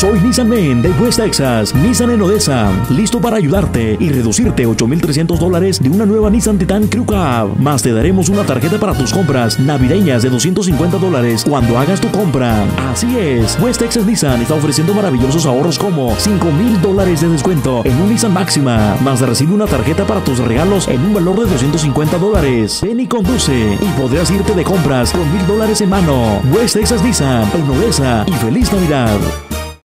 Soy Nissan Man de West Texas, Nissan en Odessa, listo para ayudarte y reducirte $8,300 de una nueva Nissan Titan Crew Cab. Más te daremos una tarjeta para tus compras navideñas de $250 cuando hagas tu compra. Así es, West Texas Nissan está ofreciendo maravillosos ahorros como $5,000 de descuento en un Nissan Maxima, más recibe una tarjeta para tus regalos en un valor de $250. Ven y conduce y podrás irte de compras con $1,000 en mano. West Texas Nissan en Odessa y feliz Navidad.